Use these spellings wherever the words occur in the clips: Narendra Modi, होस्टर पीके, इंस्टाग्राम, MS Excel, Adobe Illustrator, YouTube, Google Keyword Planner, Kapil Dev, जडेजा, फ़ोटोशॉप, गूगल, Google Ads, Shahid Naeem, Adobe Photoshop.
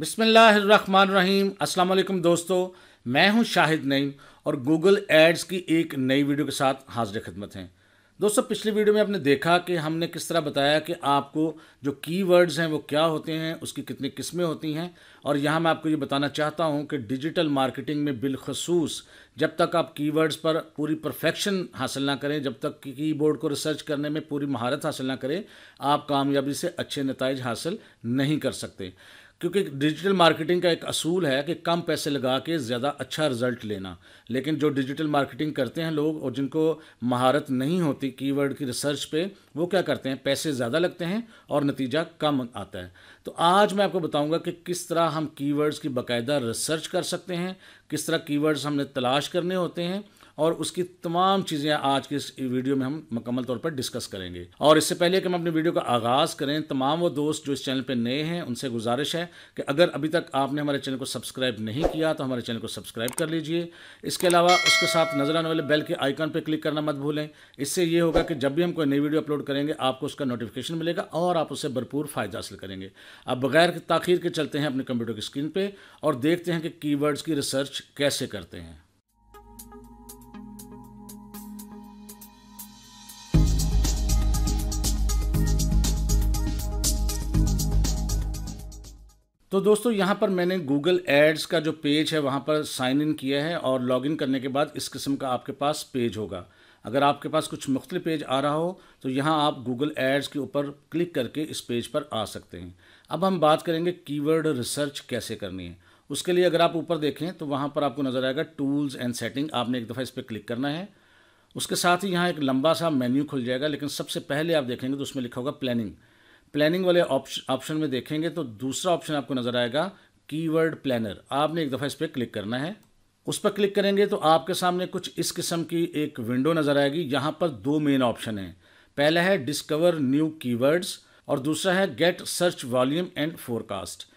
बिस्मिल्लाहिर्रहमानिर्रहीम। अस्सलाम वालेकुम दोस्तों, मैं हूं शाहिद नईम और गूगल एड्स की एक नई वीडियो के साथ हाजिर खिदमत हैं। दोस्तों, पिछली वीडियो में आपने देखा कि हमने किस तरह बताया कि आपको जो कीवर्ड्स हैं वो क्या होते हैं, उसकी कितनी किस्में होती हैं। और यहाँ मैं आपको ये बताना चाहता हूँ कि डिजिटल मार्केटिंग में बिलखसूस जब तक आप कीवर्ड्स पर पूरी परफेक्शन हासिल ना करें, जब तक कीबोर्ड को रिसर्च करने में पूरी महारत हासिल ना करें, आप कामयाबी से अच्छे नतीजे हासिल नहीं कर सकते। क्योंकि डिजिटल मार्केटिंग का एक असूल है कि कम पैसे लगा के ज़्यादा अच्छा रिजल्ट लेना। लेकिन जो डिजिटल मार्केटिंग करते हैं लोग और जिनको महारत नहीं होती कीवर्ड की रिसर्च पे, वो क्या करते हैं, पैसे ज़्यादा लगते हैं और नतीजा कम आता है। तो आज मैं आपको बताऊंगा कि किस तरह हम कीवर्ड्स की बाकायदा रिसर्च कर सकते हैं, किस तरह कीवर्ड्स हमने तलाश करने होते हैं, और उसकी तमाम चीज़ें आज की इस वीडियो में हम मुकम्मल तौर पर डिस्कस करेंगे। और इससे पहले कि हम अपनी वीडियो का आगाज़ करें, तमाम वो दोस्त जो इस चैनल पे नए हैं उनसे गुजारिश है कि अगर अभी तक आपने हमारे चैनल को सब्सक्राइब नहीं किया तो हमारे चैनल को सब्सक्राइब कर लीजिए। इसके अलावा उसके साथ नजर आने वाले बेल के आइकन पर क्लिक करना मत भूलें। इससे ये होगा कि जब भी हम कोई नई वीडियो अपलोड करेंगे आपको उसका नोटिफिकेशन मिलेगा और आप उससे भरपूर फ़ायदा हासिल करेंगे। अब बगैर ताखीर के चलते हैं अपने कंप्यूटर की स्क्रीन पर और देखते हैं कि कीवर्ड्स की रिसर्च कैसे करते हैं। तो दोस्तों, यहाँ पर मैंने गूगल एड्स का जो पेज है वहाँ पर साइन इन किया है और लॉगिन करने के बाद इस किस्म का आपके पास पेज होगा। अगर आपके पास कुछ मुख्तलिफ पेज आ रहा हो तो यहाँ आप गूगल एड्स के ऊपर क्लिक करके इस पेज पर आ सकते हैं। अब हम बात करेंगे कीवर्ड रिसर्च कैसे करनी है। उसके लिए अगर आप ऊपर देखें तो वहाँ पर आपको नज़र आएगा टूल्स एंड सेटिंग। आपने एक दफ़ा इस पर क्लिक करना है। उसके साथ ही यहाँ एक लंबा सा मेन्यू खुल जाएगा, लेकिन सबसे पहले आप देखेंगे तो उसमें लिखा होगा प्लानिंग। प्लानिंग वाले ऑप्शन में देखेंगे तो दूसरा ऑप्शन आपको नज़र आएगा कीवर्ड प्लानर। आपने एक दफ़ा इस पर क्लिक करना है। उस पर क्लिक करेंगे तो आपके सामने कुछ इस किस्म की एक विंडो नज़र आएगी। यहाँ पर दो मेन ऑप्शन हैं, पहला है डिस्कवर न्यू कीवर्ड्स और दूसरा है get search volume and forecast.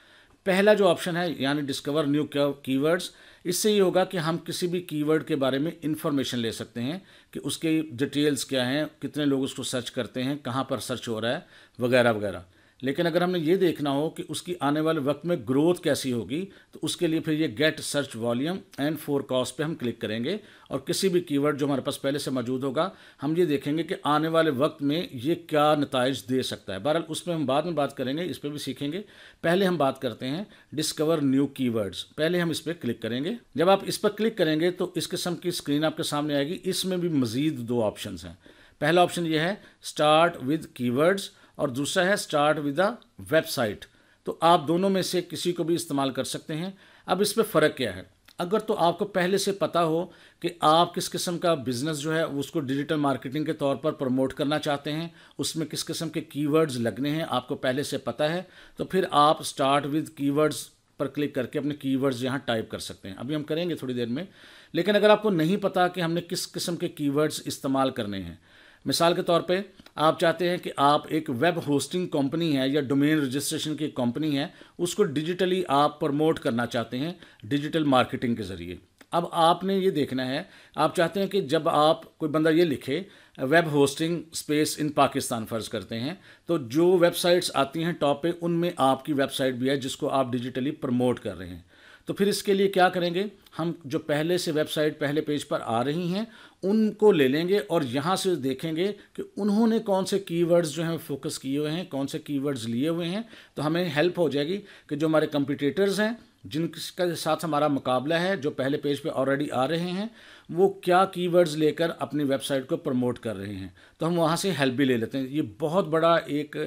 पहला जो ऑप्शन है यानी डिस्कवर न्यू कीवर्ड्स, इससे ये होगा कि हम किसी भी कीवर्ड के बारे में इंफॉर्मेशन ले सकते हैं कि उसके डिटेल्स क्या हैं, कितने लोग उसको सर्च करते हैं, कहाँ पर सर्च हो रहा है वगैरह वगैरह। लेकिन अगर हमने ये देखना हो कि उसकी आने वाले वक्त में ग्रोथ कैसी होगी तो उसके लिए फिर ये get search volume and forecast पे हम क्लिक करेंगे और किसी भी कीवर्ड जो हमारे पास पहले से मौजूद होगा हम ये देखेंगे कि आने वाले वक्त में ये क्या नतीजे दे सकता है। बहरहाल उस पर हम बाद में बात करेंगे, इस पर भी सीखेंगे। पहले हम बात करते हैं डिस्कवर न्यू कीवर्ड्स। पहले हम इस पर क्लिक करेंगे। जब आप इस पर क्लिक करेंगे तो इस किस्म की स्क्रीन आपके सामने आएगी। इसमें भी मज़ीद दो ऑप्शन हैं। पहला ऑप्शन ये है स्टार्ट विद कीवर्ड्स और दूसरा है स्टार्ट विद द वेबसाइट। तो आप दोनों में से किसी को भी इस्तेमाल कर सकते हैं। अब इस पर फ़र्क क्या है, अगर तो आपको पहले से पता हो कि आप किस किस्म का बिज़नेस जो है उसको डिजिटल मार्केटिंग के तौर पर प्रमोट करना चाहते हैं, उसमें किस किस्म के कीवर्ड्स लगने हैं आपको पहले से पता है, तो फिर आप स्टार्ट विद कीवर्ड्स पर क्लिक करके अपने कीवर्ड्स यहाँ टाइप कर सकते हैं। अभी हम करेंगे थोड़ी देर में। लेकिन अगर आपको नहीं पता कि हमने किस किस्म के कीवर्ड्स इस्तेमाल करने हैं, मिसाल के तौर पे आप चाहते हैं कि आप एक वेब होस्टिंग कंपनी है या डोमेन रजिस्ट्रेशन की कंपनी है, उसको डिजिटली आप प्रमोट करना चाहते हैं डिजिटल मार्केटिंग के ज़रिए। अब आपने ये देखना है, आप चाहते हैं कि जब आप कोई बंदा ये लिखे web hosting space in Pakistan फ़र्ज़ करते हैं, तो जो वेबसाइट्स आती हैं टॉप पे उनमें आपकी वेबसाइट भी है जिसको आप डिजिटली प्रमोट कर रहे हैं। तो फिर इसके लिए क्या करेंगे, हम जो पहले से वेबसाइट पहले पेज पर आ रही हैं उनको ले लेंगे और यहाँ से देखेंगे कि उन्होंने कौन से कीवर्ड्स जो हैं फोकस किए हुए हैं, कौन से कीवर्ड्स लिए हुए हैं। तो हमें हेल्प हो जाएगी कि जो हमारे कंपटीटर्स हैं जिनके साथ हमारा मुकाबला है, जो पहले पेज पे ऑलरेडी आ रहे हैं, वो क्या कीवर्ड्स लेकर अपनी वेबसाइट को प्रमोट कर रहे हैं, तो हम वहाँ से हेल्प भी ले लेते हैं। ये बहुत बड़ा एक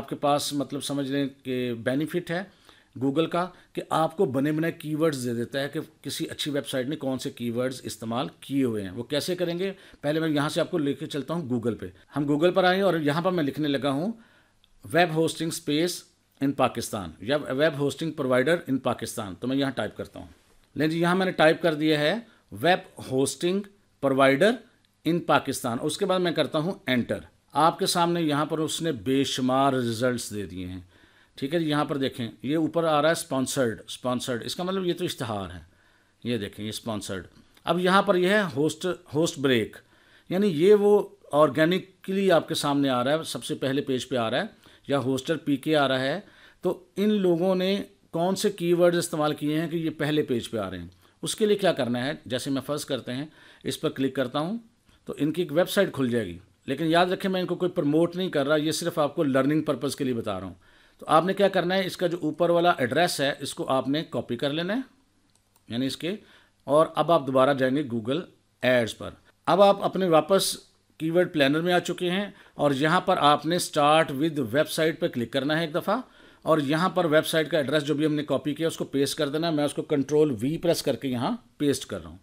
आपके पास मतलब समझ लें कि बेनिफिट है गूगल का कि आपको बने बनाए कीवर्ड्स दे देता है कि किसी अच्छी वेबसाइट ने कौन से कीवर्ड्स इस्तेमाल किए हुए हैं। वो कैसे करेंगे, पहले मैं यहाँ से आपको लेके चलता हूँ गूगल पे। हम गूगल पर आए और यहाँ पर मैं लिखने लगा हूँ web hosting space in Pakistan या web hosting provider in Pakistan. तो मैं यहाँ टाइप करता हूँ। लेकिन जी, यहाँ मैंने टाइप कर दिया है web hosting provider in Pakistan. उसके बाद मैं करता हूँ एंटर। आपके सामने यहाँ पर उसने बेशुमार रिजल्ट्स दे दिए हैं। ठीक है, यहाँ पर देखें ये ऊपर आ रहा है स्पॉन्सर्ड। इसका मतलब ये तो इश्तहार है। ये देखें ये स्पॉन्सर्ड। अब यहाँ पर यह है होस्ट ब्रेक, यानी ये वो ऑर्गेनिकली आपके सामने आ रहा है, सबसे पहले पेज पे आ रहा है, या होस्टर पीके आ रहा है। तो इन लोगों ने कौन से कीवर्ड्स इस्तेमाल किए हैं कि ये पहले पेज पे आ रहे हैं। उसके लिए क्या करना है, जैसे मैं फर्स्ट करते हैं इस पर क्लिक करता हूँ तो इनकी एक वेबसाइट खुल जाएगी। लेकिन याद रखें मैं इनको कोई प्रमोट नहीं कर रहा, ये सिर्फ आपको लर्निंग पर्पज़ के लिए बता रहा हूँ। तो आपने क्या करना है, इसका जो ऊपर वाला एड्रेस है इसको आपने कॉपी कर लेना है यानी इसके, और अब आप दोबारा जाएंगे गूगल एड्स पर। अब आप अपने वापस कीवर्ड प्लानर में आ चुके हैं और यहाँ पर आपने स्टार्ट विद वेबसाइट पर क्लिक करना है एक दफ़ा, और यहाँ पर वेबसाइट का एड्रेस जो भी हमने कॉपी किया उसको पेस्ट कर देना। मैं उसको Ctrl+V प्रेस करके यहाँ पेस्ट कर रहा हूँ।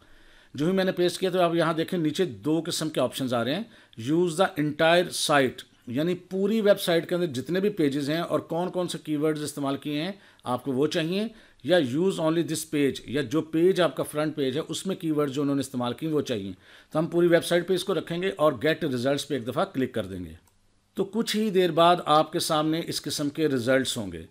जो भी मैंने पेस्ट किया तो आप यहाँ देखें नीचे दो किस्म के ऑप्शंस आ रहे हैं, यूज़ द इंटायर साइट यानी पूरी वेबसाइट के अंदर जितने भी पेजेस हैं और कौन कौन से कीवर्ड्स इस्तेमाल किए हैं आपको वो चाहिए, या यूज़ ओनली दिस पेज या जो पेज आपका फ्रंट पेज है उसमें कीवर्ड्स जो उन्होंने इस्तेमाल किए वो चाहिए। तो हम पूरी वेबसाइट पे इसको रखेंगे और गेट रिजल्ट्स पे एक दफ़ा क्लिक कर देंगे। तो कुछ ही देर बाद आपके सामने इस किस्म के रिजल्ट्स होंगे।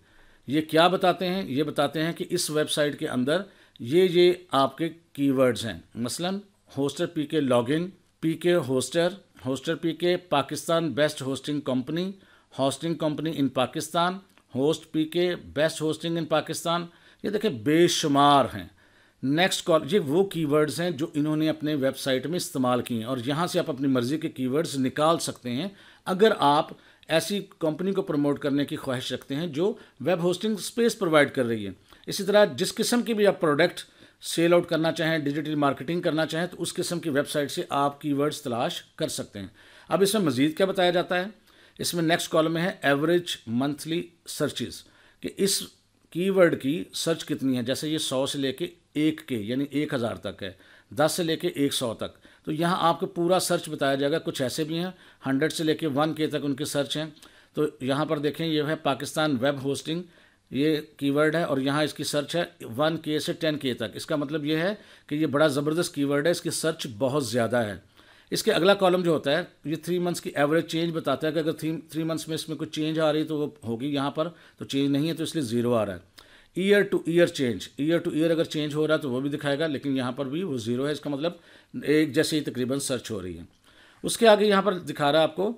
ये क्या बताते हैं, ये बताते हैं कि इस वेबसाइट के अंदर ये आपके कीवर्ड्स हैं। मसलन होस्टर पीके login, PK hoster, होस्टर पीके Pakistan best hosting company, hosting company in Pakistan, host PK best hosting in Pakistan. ये देखें बेशुमार हैं। नेक्स्ट कॉल ये वो कीवर्ड्स हैं जो इन्होंने अपने वेबसाइट में इस्तेमाल किए हैं, और यहाँ से आप अपनी मर्ज़ी के कीवर्ड्स निकाल सकते हैं अगर आप ऐसी कंपनी को प्रमोट करने की ख्वाहिश रखते हैं जो वेब होस्टिंग स्पेस प्रोवाइड कर रही है। इसी तरह जिस किस्म की भी आप प्रोडक्ट सेल आउट करना चाहें, डिजिटल मार्केटिंग करना चाहें, तो उस किस्म की वेबसाइट से आप कीवर्ड्स तलाश कर सकते हैं। अब इसमें मज़ीद क्या बताया जाता है, इसमें नेक्स्ट कॉलम में है एवरेज मंथली सर्चेस कि इस कीवर्ड की सर्च कितनी है। जैसे ये 100 से लेके 1K यानी 1000 तक है, 10 से लेके 100 तक। तो यहाँ आपको पूरा सर्च बताया जाएगा। कुछ ऐसे भी हैं 100 से लेके 1K तक उनके सर्च हैं। तो यहाँ पर देखें ये है पाकिस्तान वेब होस्टिंग, ये कीवर्ड है और यहाँ इसकी सर्च है 1K से 10K तक। इसका मतलब ये है कि ये बड़ा ज़बरदस्त कीवर्ड है, इसकी सर्च बहुत ज़्यादा है। इसके अगला कॉलम जो होता है ये 3 मंथ्स की एवरेज चेंज बताता है कि अगर 3 मंथ्स में इसमें कुछ चेंज आ रही है तो वो होगी। यहाँ पर तो चेंज नहीं है तो इसलिए 0 आ रहा है। ईयर टू ईयर अगर चेंज हो रहा है तो वो भी दिखाएगा, लेकिन यहाँ पर भी वो 0 है। इसका मतलब एक जैसे ही तकरीबन सर्च हो रही है। उसके आगे यहाँ पर दिखा रहा है आपको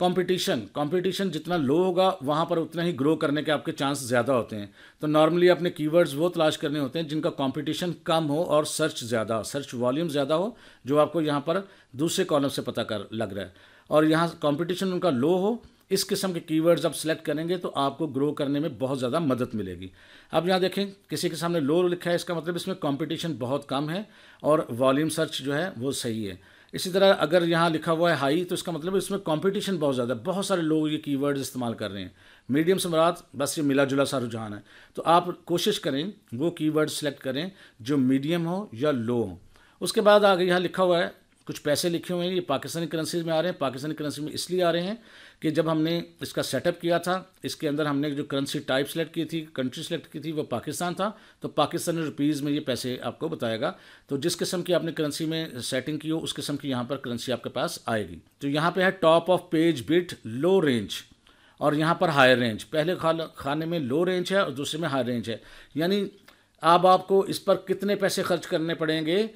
कंपटीशन जितना लो होगा वहाँ पर उतना ही ग्रो करने के आपके चांस ज़्यादा होते हैं। तो नॉर्मली अपने कीवर्ड्स वो तलाश करने होते हैं जिनका कंपटीशन कम हो और सर्च ज़्यादा, सर्च वॉल्यूम ज़्यादा हो, जो आपको यहाँ पर दूसरे कॉलम से पता कर लग रहा है। और यहाँ कंपटीशन उनका लो हो, इस किस्म के कीवर्ड्स आप सेलेक्ट करेंगे तो आपको ग्रो करने में बहुत ज़्यादा मदद मिलेगी। अब यहाँ देखें किसी के सामने लो लिखा है, इसका मतलब इसमें कंपटीशन बहुत कम है और वॉल्यूम सर्च जो है वो सही है। इसी तरह अगर यहाँ लिखा हुआ है हाई तो इसका मतलब इसमें कंपटीशन बहुत ज़्यादा है, बहुत सारे लोग ये कीवर्ड्स इस्तेमाल कर रहे हैं। मीडियम से मुराद बस ये मिला जुला सा रुझान है। तो आप कोशिश करें वो कीवर्ड सेलेक्ट करें जो मीडियम हो या लो हो। उसके बाद आगे यहाँ लिखा हुआ है, कुछ पैसे लिखे हुए हैं, ये पाकिस्तानी करेंसी में आ रहे हैं। पाकिस्तानी करेंसी में इसलिए आ रहे हैं कि जब हमने इसका सेटअप किया था इसके अंदर हमने जो करेंसी टाइप सेलेक्ट की थी, कंट्री सेलेक्ट की थी, वो पाकिस्तान था। तो पाकिस्तानी रुपीज़ में ये पैसे आपको बताएगा। तो जिस किस्म की आपने करेंसी में सेटिंग की हो उस किस्म की यहाँ पर करेंसी आपके पास आएगी। तो यहाँ पर है top of page bid low range और यहाँ पर हाई रेंज। पहले खाने में लो रेंज है और दूसरे में हाई रेंज है, यानी अब आपको इस पर कितने पैसे खर्च करने पड़ेंगे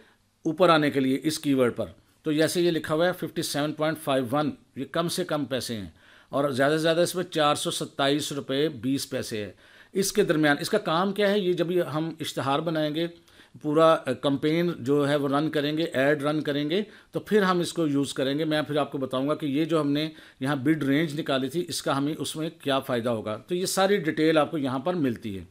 ऊपर आने के लिए इस कीवर्ड पर। तो जैसे ये लिखा हुआ है 57.51, ये कम से कम पैसे हैं और ज़्यादा से ज़्यादा इसमें 427.20 रुपये है। इसके दरमियान इसका काम क्या है, ये जब हम इश्तहार बनाएंगे, पूरा कंपेन जो है वो रन करेंगे, एड रन करेंगे, तो फिर हम इसको यूज़ करेंगे। मैं फिर आपको बताऊंगा कि ये जो हमने यहाँ बिड रेंज निकाली थी इसका हमें उसमें क्या फ़ायदा होगा। तो ये सारी डिटेल आपको यहाँ पर मिलती है।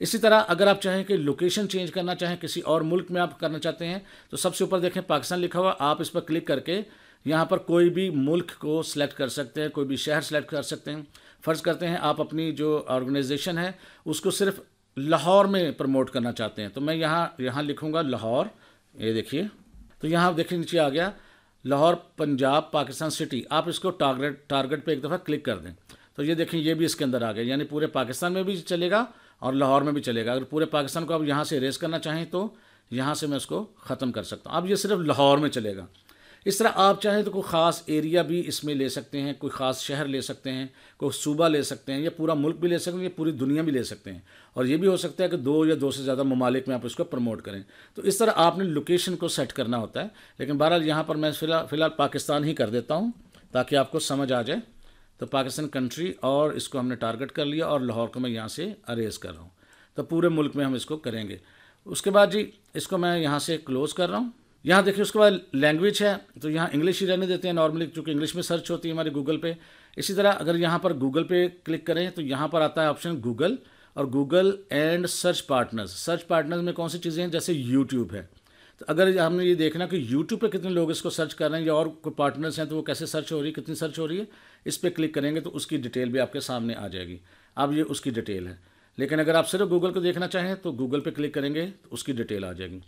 इसी तरह अगर आप चाहें कि लोकेशन चेंज करना चाहें, किसी और मुल्क में आप करना चाहते हैं, तो सबसे ऊपर देखें पाकिस्तान लिखा हुआ, आप इस पर क्लिक करके यहाँ पर कोई भी मुल्क को सिलेक्ट कर सकते हैं, कोई भी शहर सिलेक्ट कर सकते हैं। फ़र्ज़ करते हैं आप अपनी जो ऑर्गेनाइजेशन है उसको सिर्फ लाहौर में प्रमोट करना चाहते हैं, तो मैं यहाँ लिखूँगा लाहौर। ये देखिए, तो यहाँ देखिए नीचे आ गया लाहौर पंजाब पाकिस्तान सिटी। आप इसको टारगेट पर एक दफ़ा क्लिक कर दें तो ये देखें ये भी इसके अंदर आ गया, यानी पूरे पाकिस्तान में भी चलेगा और लाहौर में भी चलेगा। अगर पूरे पाकिस्तान को आप यहाँ से इरेज करना चाहें तो यहाँ से मैं उसको ख़त्म कर सकता हूँ। अब ये सिर्फ लाहौर में चलेगा। इस तरह आप चाहें तो कोई ख़ास एरिया भी इसमें ले सकते हैं, कोई ख़ास शहर ले सकते हैं, कोई सूबा ले सकते हैं, या पूरा मुल्क भी ले सकते हैं, या पूरी दुनिया भी ले सकते हैं। और ये भी हो सकता है कि 2 या 2 से ज़्यादा ममालिक में आप इसको प्रमोट करें। तो इस तरह आपने लोकेशन को सेट करना होता है। लेकिन बहरहाल यहाँ पर मैं फ़िलहाल पाकिस्तान ही कर देता हूँ ताकि आपको समझ आ जाए। तो पाकिस्तान कंट्री और इसको हमने टारगेट कर लिया और लाहौर को मैं यहाँ से अरेज कर रहा हूँ। तो पूरे मुल्क में हम इसको करेंगे। उसके बाद जी इसको मैं यहाँ से क्लोज़ कर रहा हूँ। यहाँ देखिए उसके बाद लैंग्वेज है तो यहाँ इंग्लिश ही रहने देते हैं नॉर्मली, क्योंकि इंग्लिश में सर्च होती है हमारे गूगल पे। इसी तरह अगर यहाँ पर गूगल पे क्लिक करें तो यहाँ पर आता है ऑप्शन गूगल और गूगल and search partners. Search partners में कौन सी चीज़ें हैं, जैसे यूट्यूब है तो अगर हमने ये देखना कि यूट्यूब पे कितने लोग इसको सर्च कर रहे हैं या और कोई पार्टनर्स हैं तो वो कैसे सर्च हो रही है, कितनी सर्च हो रही है, इस पर क्लिक करेंगे तो उसकी डिटेल भी आपके सामने आ जाएगी। अब ये उसकी डिटेल है, लेकिन अगर आप सिर्फ गूगल को देखना चाहें तो गूगल पे क्लिक करेंगे तो उसकी डिटेल आ जाएगी।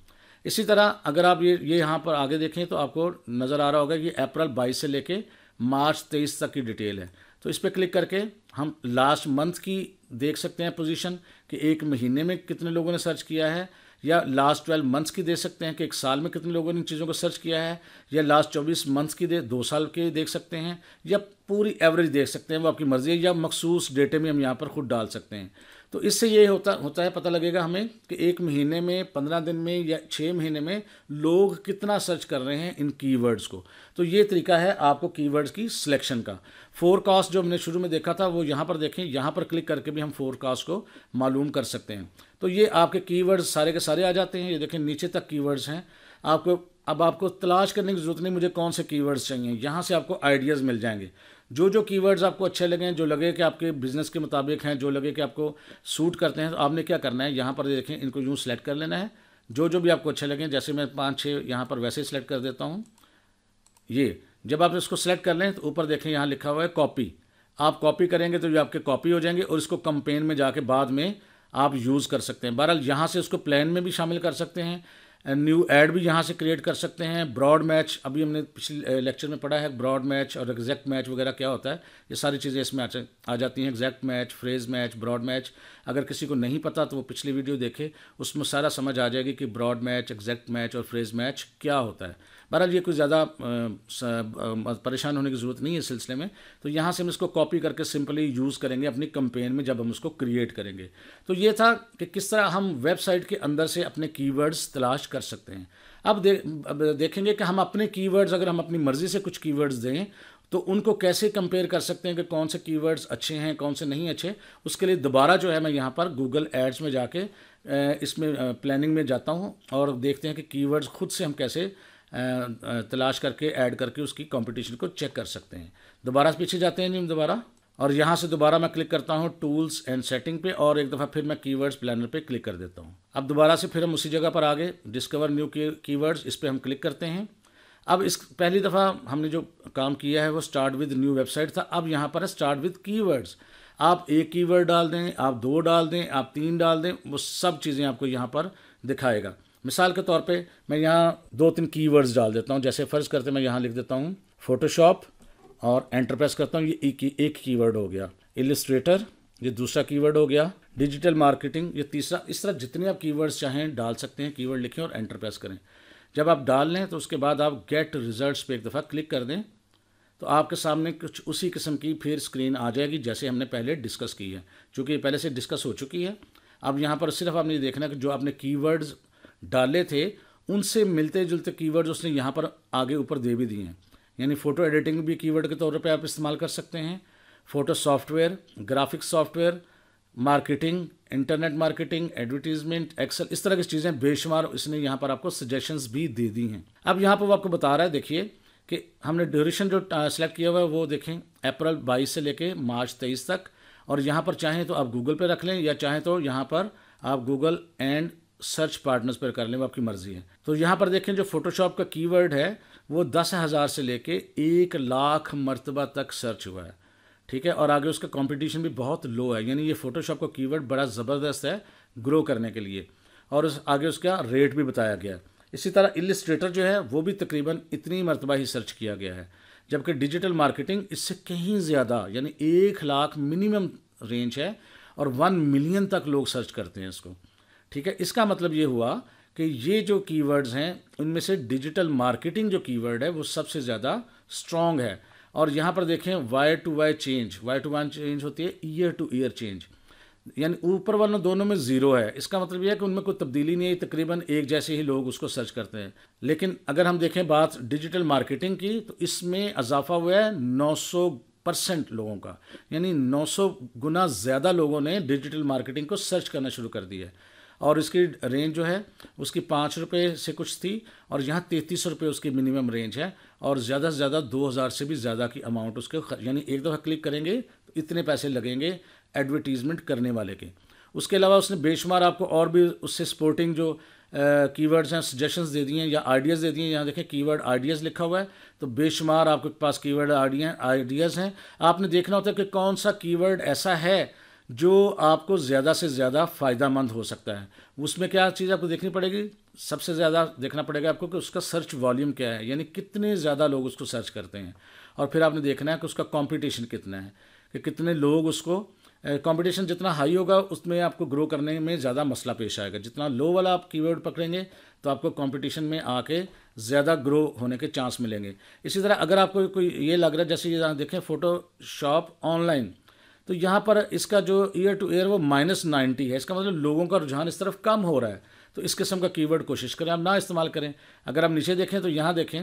इसी तरह अगर आप ये यहाँ पर आगे देखें तो आपको नज़र आ रहा होगा कि अप्रैल 22 से लेके मार्च 23 तक की डिटेल है। तो इस पर क्लिक करके हम लास्ट मंथ की देख सकते हैं पोजीशन कि एक महीने में कितने लोगों ने सर्च किया है, या लास्ट 12 मंथ्स की देख सकते हैं कि एक साल में कितने लोगों ने इन चीज़ों को सर्च किया है, या लास्ट 24 मंथ्स की दो साल के देख सकते हैं, या पूरी एवरेज देख सकते हैं, वो आपकी मर्ज़ी है, या मखसूस डेटे में हम यहाँ पर खुद डाल सकते हैं। तो इससे ये होता है पता लगेगा हमें कि एक महीने में, 15 दिन में या 6 महीने में लोग कितना सर्च कर रहे हैं इन कीवर्ड्स को। तो ये तरीका है आपको कीवर्ड्स की सिलेक्शन का। फोरकास्ट जो हमने शुरू में देखा था वो यहाँ पर देखें, यहाँ पर क्लिक करके भी हम फोरकास्ट को मालूम कर सकते हैं। तो ये आपके कीवर्ड्स सारे के सारे आ जाते हैं। ये देखें नीचे तक कीवर्ड्स हैं आपको। अब आपको तलाश करने की ज़रूरत नहीं मुझे कौन से कीवर्ड्स चाहिए, यहाँ से आपको आइडियाज़ मिल जाएंगे। जो कीवर्ड्स आपको अच्छे लगें, जो लगे कि आपके बिज़नेस के मुताबिक हैं, जो लगे कि आपको सूट करते हैं, तो आपने क्या करना है यहाँ पर देखें इनको यूँ सेलेक्ट कर लेना है, जो भी आपको अच्छे लगें। जैसे मैं 5-6 यहाँ पर वैसे ही सेलेक्ट कर देता हूँ। ये जब आप इसको सेलेक्ट कर लें तो ऊपर देखें यहाँ लिखा हुआ है कॉपी, आप कॉपी करेंगे तो ये आपके कॉपी हो जाएंगे और इसको कैंपेन में जाके बाद में आप यूज़ कर सकते हैं। बहरहाल यहाँ से उसको प्लान में भी शामिल कर सकते हैं, न्यू ऐड भी यहाँ से क्रिएट कर सकते हैं। ब्रॉड मैच अभी हमने पिछले लेक्चर में पढ़ा है, ब्रॉड मैच और एग्जैक्ट मैच वगैरह क्या होता है, ये सारी चीज़ें इसमें आ जाती हैं। Exact match, phrase match, broad match, अगर किसी को नहीं पता तो वो पिछली वीडियो देखे, उसमें सारा समझ आ जाएगी कि ब्रॉड मैच, एग्जैक्ट मैच और फ्रेज मैच क्या होता है। बहरहाल ये कुछ ज़्यादा परेशान होने की ज़रूरत नहीं है इस सिलसिले में। तो यहाँ से हम इसको कॉपी करके सिंपली यूज़ करेंगे अपनी कैंपेन में जब हम उसको क्रिएट करेंगे। तो ये था कि किस तरह हम वेबसाइट के अंदर से अपने कीवर्ड्स तलाश कर सकते हैं। अब देखेंगे कि हम अपने कीवर्ड्स, अगर हम अपनी मर्ज़ी से कुछ कीवर्ड्स दें तो उनको कैसे कंपेयर कर सकते हैं कि कौन से कीवर्ड्स अच्छे हैं, कौन से नहीं अच्छे। उसके लिए दोबारा जो है मैं यहाँ पर गूगल एड्स में जाके इसमें प्लानिंग में जाता हूँ और देखते हैं कि कीवर्ड्स खुद से हम कैसे तलाश करके ऐड करके उसकी कंपटीशन को चेक कर सकते हैं। दोबारा पीछे जाते हैं हम दोबारा, और यहाँ से दोबारा मैं क्लिक करता हूँ टूल्स एंड सेटिंग पे और एक दफ़ा फिर मैं कीवर्ड्स प्लानर पे क्लिक कर देता हूँ। अब दोबारा से फिर हम उसी जगह पर आ गए, डिस्कवर न्यू कीवर्ड्स, इस पर हम क्लिक करते हैं। अब इस पहली दफ़ा हमने जो काम किया है वो स्टार्ट विद न्यू वेबसाइट था, अब यहाँ पर है स्टार्ट विद कीवर्ड्स। आप एक कीवर्ड डाल दें, आप 2 डाल दें, आप 3 डाल दें, वो सब चीज़ें आपको यहाँ पर दिखाएगा। मिसाल के तौर पे मैं यहाँ 2-3 कीवर्ड्स डाल देता हूँ, जैसे फ़र्ज़ करते मैं यहाँ लिख देता हूँ फ़ोटोशॉप और एंटर प्रेस करता हूँ, ये एक कीवर्ड हो गया। इलस्ट्रेटर ये दूसरा कीवर्ड हो गया। डिजिटल मार्केटिंग ये तीसरा। इस तरह जितने आप कीवर्ड्स चाहें डाल सकते हैं, कीवर्ड लिखें और एंटर प्रेस करें। जब आप डाल लें तो उसके बाद आप गेट रिजल्ट्स पर एक दफ़ा क्लिक कर दें तो आपके सामने कुछ उसी किस्म की फिर स्क्रीन आ जाएगी जैसे हमने पहले डिस्कस की है, चूँकि पहले से डिस्कस हो चुकी है। अब यहाँ पर सिर्फ आपने देखना कि जो आपने कीवर्ड्स डाले थे उनसे मिलते जुलते कीवर्ड्स उसने यहाँ पर आगे ऊपर दे भी दिए हैं, यानी फ़ोटो एडिटिंग भी कीवर्ड के तौर पे आप इस्तेमाल कर सकते हैं, photo software, graphics software, marketing, internet marketing, advertisement, Excel, इस तरह की चीज़ें बेशुमार इसने यहाँ पर आपको सजेशंस भी दे दी हैं। अब यहाँ पर वो आपको बता रहा है, देखिए कि हमने ड्यूरेशन जो सेलेक्ट किया हुआ है वो देखें अप्रैल 22 से लेकर मार्च 23 तक, और यहाँ पर चाहें तो आप गूगल पर रख लें या चाहें तो यहाँ पर आप गूगल एंड सर्च पार्टनर्स पर कर लें, वो आपकी मर्ज़ी है। तो यहाँ पर देखें जो फ़ोटोशॉप का कीवर्ड है वो 10,000 से लेके 1,00,000 मरतबा तक सर्च हुआ है, ठीक है। और आगे उसका कंपटीशन भी बहुत लो है, यानी ये फ़ोटोशॉप का कीवर्ड बड़ा ज़बरदस्त है ग्रो करने के लिए, और आगे उसका रेट भी बताया गया है। इसी तरह इलस्ट्रेटर जो है वो भी तकरीबन इतनी मरतबा ही सर्च किया गया है, जबकि डिजिटल मार्केटिंग इससे कहीं ज़्यादा, यानी 1,00,000 मिनिमम रेंज है और 1 मिलियन तक लोग सर्च करते हैं इसको, ठीक है। इसका मतलब ये हुआ कि ये जो कीवर्ड्स हैं उनमें से डिजिटल मार्केटिंग जो कीवर्ड है वो सबसे ज़्यादा स्ट्रॉन्ग है। और यहाँ पर देखें वाई टू वाई चेंज होती है ईयर टू ईयर चेंज, यानी ऊपर वालों दोनों में ज़ीरो है। इसका मतलब यह है कि उनमें कोई तब्दीली नहीं है, तकरीबन एक जैसे ही लोग उसको सर्च करते हैं। लेकिन अगर हम देखें बात डिजिटल मार्केटिंग की तो इसमें इजाफा हुआ है 900 % लोगों का, यानी 900 गुना ज़्यादा लोगों ने डिजिटल मार्केटिंग को सर्च करना शुरू कर दिया है। और इसकी रेंज जो है उसकी ₹5 से कुछ थी और यहाँ ₹33 उसकी मिनिमम रेंज है और ज़्यादा से ज़्यादा 2000 से भी ज़्यादा की अमाउंट उसके, यानी एक दफ़ा क्लिक करेंगे तो इतने पैसे लगेंगे एडवर्टीज़मेंट करने वाले के। उसके अलावा उसने बेशुमार आपको और भी उससे सपोर्टिंग जो कीवर्ड्स हैं सजेशंस दे दिए हैं या आइडियाज़ दे दिए हैं। यहाँ देखें कीवर्ड आइडियाज़ लिखा हुआ है तो बेशुमार आपके पास कीवर्ड आइडियाज़ हैं। आपने देखना होता है कि कौन सा कीवर्ड ऐसा है जो आपको ज़्यादा से ज़्यादा फ़ायदामंद हो सकता है। उसमें क्या चीज़ आपको देखनी पड़ेगी, सबसे ज़्यादा देखना पड़ेगा आपको कि उसका सर्च वॉल्यूम क्या है, यानी कितने ज़्यादा लोग उसको सर्च करते हैं। और फिर आपने देखना है कि उसका कॉम्पिटिशन कितना है, कि कितने लोग उसको, कंपटीशन जितना हाई होगा उसमें आपको ग्रो करने में ज़्यादा मसला पेश आएगा। जितना लो वाला आप कीवर्ड पकड़ेंगे तो आपको कंपटीशन में आके ज़्यादा ग्रो होने के चांस मिलेंगे। इसी तरह अगर आपको कोई ये लग रहा है, जैसे यहाँ देखें फोटोशॉप ऑनलाइन, तो यहाँ पर इसका जो ईयर टू ईयर वो -90 है, इसका मतलब लोगों का रुझान इस तरफ कम हो रहा है। तो इस किस्म का कीवर्ड कोशिश करें आप ना इस्तेमाल करें। अगर आप नीचे देखें तो यहाँ देखें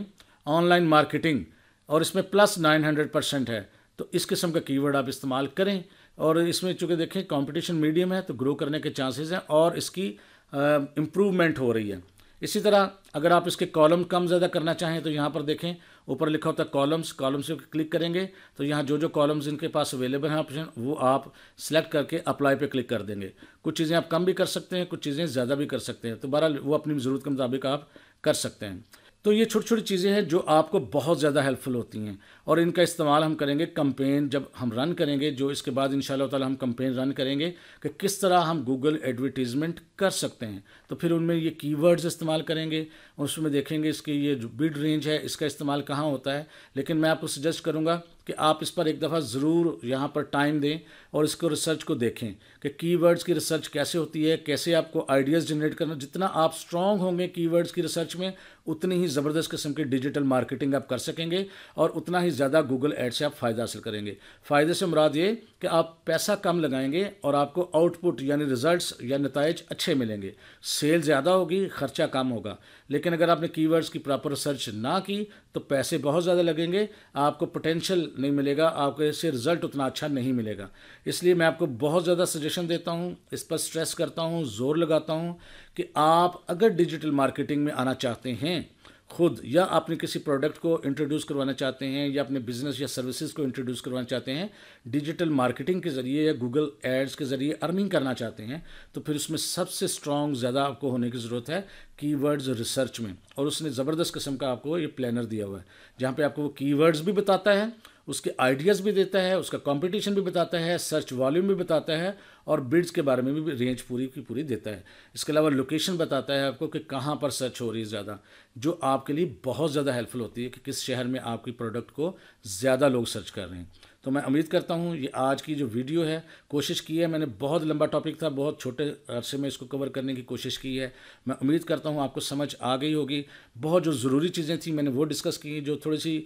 ऑनलाइन मार्केटिंग और इसमें +900% है, तो इस किस्म का कीवर्ड आप इस्तेमाल करें। और इसमें चूँकि देखें कंपटीशन मीडियम है तो ग्रो करने के चांसेस हैं और इसकी इम्प्रूवमेंट हो रही है। इसी तरह अगर आप इसके कॉलम कम ज़्यादा करना चाहें तो यहाँ पर देखें ऊपर लिखा होता है कॉलम्स, कॉलम्स पे क्लिक करेंगे तो यहाँ जो जो कॉलम्स इनके पास अवेलेबल हैं ऑप्शन वो आप सेलेक्ट करके अप्लाई पे क्लिक कर देंगे। कुछ चीज़ें आप कम भी कर सकते हैं, कुछ चीज़ें ज़्यादा भी कर सकते हैं, तो बहरहाल वो अपनी ज़रूरत के मुताबिक आप कर सकते हैं। तो ये छोटी छोटी चीज़ें हैं जो आपको बहुत ज़्यादा हेल्पफुल होती हैं और इनका इस्तेमाल हम करेंगे कंपेन जब हम रन करेंगे, जो इसके बाद इंशाल्लाह ताला हम कंपेन रन करेंगे कि किस तरह हम गूगल एडवर्टीज़मेंट कर सकते हैं। तो फिर उनमें ये कीवर्ड्स इस्तेमाल करेंगे, उसमें देखेंगे इसकी ये जो बिड रेंज है इसका इस्तेमाल कहाँ होता है। लेकिन मैं आपको सजेस्ट करूँगा कि आप इस पर एक दफ़ा ज़रूर यहाँ पर टाइम दें और इसको रिसर्च को देखें कि कीवर्ड्स की रिसर्च कैसे होती है, कैसे आपको आइडियाज़ जनरेट करना। जितना आप स्ट्रांग होंगे कीवर्ड्स की रिसर्च में उतनी ही ज़बरदस्त किस्म की डिजिटल मार्केटिंग आप कर सकेंगे और उतना ही ज़्यादा गूगल एड से आप फ़ायदा हासिल करेंगे। फ़ायदे से मुराद ये कि आप पैसा कम लगाएंगे और आपको आउटपुट यानी रिजल्ट्स या नताइज अच्छे मिलेंगे, सेल ज़्यादा होगी, ख़र्चा कम होगा। लेकिन अगर आपने कीवर्ड्स की प्रॉपर रिसर्च ना की तो पैसे बहुत ज़्यादा लगेंगे, आपको पोटेंशियल नहीं मिलेगा, आपको इससे रिज़ल्ट उतना अच्छा नहीं मिलेगा। इसलिए मैं आपको बहुत ज़्यादा सजेशन देता हूँ, इस पर स्ट्रेस करता हूँ, ज़ोर लगाता हूँ कि आप अगर डिजिटल मार्केटिंग में आना चाहते हैं खुद, या आपने किसी प्रोडक्ट को इंट्रोड्यूस करवाना चाहते हैं या अपने बिजनेस या सर्विसेज को इंट्रोड्यूस करवाना चाहते हैं, डिजिटल मार्केटिंग के ज़रिए या गूगल एड्स के ज़रिए अर्निंग करना चाहते हैं, तो फिर उसमें सबसे स्ट्रॉन्ग ज़्यादा आपको होने की ज़रूरत है कीवर्ड्स रिसर्च में। और उसने ज़बरदस्त किस्म का आपको ये प्लानर दिया हुआ है जहाँ पर आपको वो कीवर्ड्स भी बताता है, उसके आइडियाज़ भी देता है, उसका कंपटीशन भी बताता है, सर्च वॉल्यूम भी बताता है और बिड्स के बारे में भी रेंज पूरी की पूरी देता है। इसके अलावा लोकेशन बताता है आपको कि कहाँ पर सर्च हो रही है ज़्यादा, जो आपके लिए बहुत ज़्यादा हेल्पफुल होती है कि किस शहर में आपकी प्रोडक्ट को ज़्यादा लोग सर्च कर रहे हैं। तो मैं उम्मीद करता हूँ ये आज की जो वीडियो है, कोशिश की है मैंने, बहुत लंबा टॉपिक था, बहुत छोटे अरसे में इसको कवर करने की कोशिश की है। मैं उम्मीद करता हूँ आपको समझ आ गई होगी। बहुत जो ज़रूरी चीज़ें थी मैंने वो डिस्कस की, जो थोड़ी सी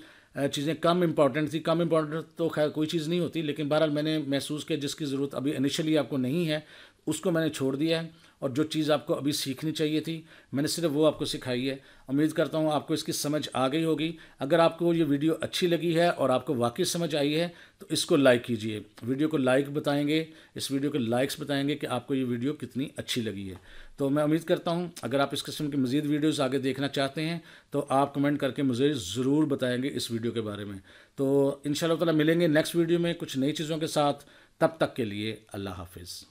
चीज़ें कम इंपॉर्टेंट थी, कम इंपॉर्टेंट तो खैर कोई चीज़ नहीं होती, लेकिन बहरहाल मैंने महसूस किया जिसकी ज़रूरत अभी इनिशियली आपको नहीं है उसको मैंने छोड़ दिया है और जो चीज़ आपको अभी सीखनी चाहिए थी मैंने सिर्फ वो आपको सिखाई है। उम्मीद करता हूँ आपको इसकी समझ आ गई होगी। अगर आपको ये वीडियो अच्छी लगी है और आपको वाकई समझ आई है तो इसको लाइक कीजिए, वीडियो को लाइक बताएंगे, इस वीडियो के लाइक्स बताएंगे कि आपको ये वीडियो कितनी अच्छी लगी है। तो मैं उम्मीद करता हूँ अगर आप इस किस्म की मज़ीद वीडियोज़ आगे देखना चाहते हैं तो आप कमेंट करके मुझे ज़रूर बताएंगे इस वीडियो के बारे में। तो इंशाअल्लाह ताला मिलेंगे नेक्स्ट वीडियो में कुछ नई चीज़ों के साथ, तब तक के लिए अल्लाह हाफिज़।